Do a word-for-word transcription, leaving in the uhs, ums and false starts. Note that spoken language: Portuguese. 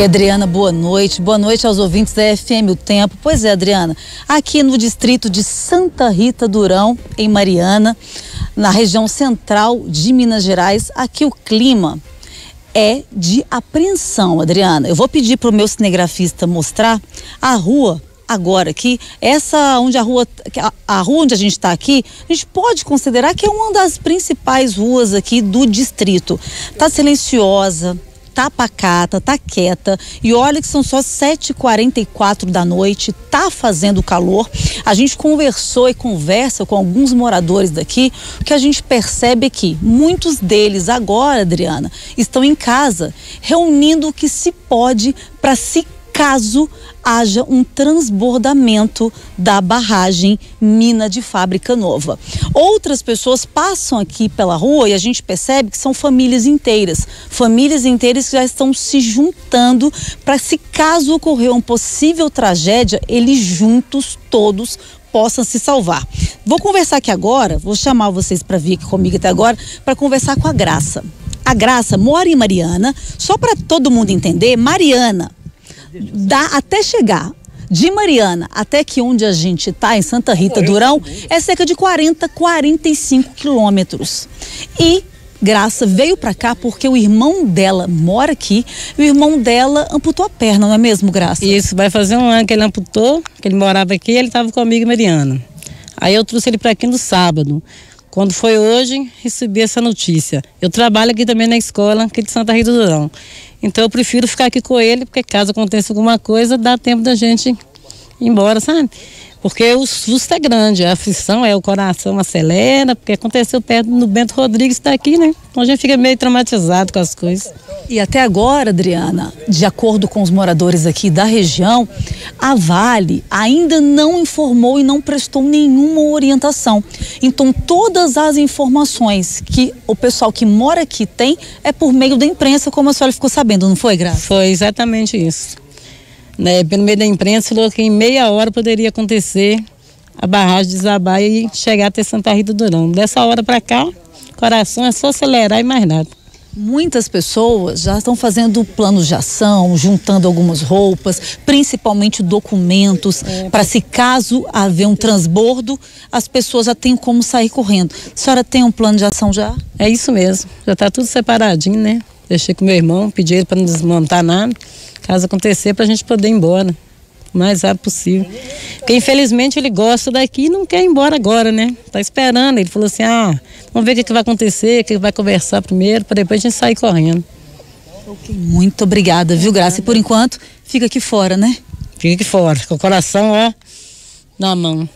Oi, Adriana, boa noite. Boa noite aos ouvintes da F M O Tempo. Pois é, Adriana, aqui no distrito de Santa Rita Durão, em Mariana, na região central de Minas Gerais, aqui o clima é de apreensão, Adriana. Eu vou pedir para o meu cinegrafista mostrar a rua agora aqui, essa onde a rua, a rua onde a gente está aqui, a gente pode considerar que é uma das principais ruas aqui do distrito. Tá silenciosa, tá pacata, tá quieta, e olha que são só sete e quarenta e quatro da noite, tá fazendo calor. A gente conversou e conversa com alguns moradores daqui, o que a gente percebe é que muitos deles agora, Adriana, estão em casa, reunindo o que se pode para se caso haja um transbordamento da barragem Mina de Fábrica Nova. Outras pessoas passam aqui pela rua e a gente percebe que são famílias inteiras, famílias inteiras que já estão se juntando para, se caso ocorrer uma possível tragédia, eles juntos todos possam se salvar. Vou conversar aqui agora, vou chamar vocês para vir aqui comigo até agora para conversar com a Graça. A Graça mora em Mariana, só para todo mundo entender, Mariana dá até chegar de Mariana até que onde a gente está, em Santa Rita Durão, é cerca de quarenta, quarenta e cinco quilômetros. E Graça veio para cá porque o irmão dela mora aqui e o irmão dela amputou a perna, não é mesmo, Graça? Isso, vai fazer um ano que ele amputou, que ele morava aqui, ele estava comigo em Mariana. Aí eu trouxe ele para aqui no sábado. Quando foi hoje, recebi essa notícia. Eu trabalho aqui também na escola, aqui de Santa Rita do Durão. Então eu prefiro ficar aqui com ele, porque caso aconteça alguma coisa, dá tempo da gente ir embora, sabe? Porque o susto é grande, a aflição é, o coração acelera, porque aconteceu perto do Bento Rodrigues, está aqui, né? Então a gente fica meio traumatizado com as coisas. E até agora, Adriana, de acordo com os moradores aqui da região, a Vale ainda não informou e não prestou nenhuma orientação. Então, todas as informações que o pessoal que mora aqui tem é por meio da imprensa, como a senhora ficou sabendo, não foi, Graça? Foi exatamente isso. Né, pelo meio da imprensa, falou que em meia hora poderia acontecer a barragem desabar e chegar até Santa Rita Durão. Dessa hora para cá, o coração é só acelerar e mais nada. Muitas pessoas já estão fazendo planos de ação, juntando algumas roupas, principalmente documentos, é, para se caso haver um transbordo, as pessoas já têm como sair correndo. A senhora tem um plano de ação já? É isso mesmo, já está tudo separadinho, né? Deixei com meu irmão, pedi ele para não desmontar nada, caso acontecer, para a gente poder ir embora o mais rápido possível. Porque infelizmente ele gosta daqui e não quer ir embora agora, né? Tá esperando. Ele falou assim, ah, vamos ver o que, que vai acontecer, o que, que vai conversar primeiro, para depois a gente sair correndo. Okay. Muito obrigada, viu, Graça? E por enquanto, fica aqui fora, né? Fica aqui fora, com o coração, ó, na mão.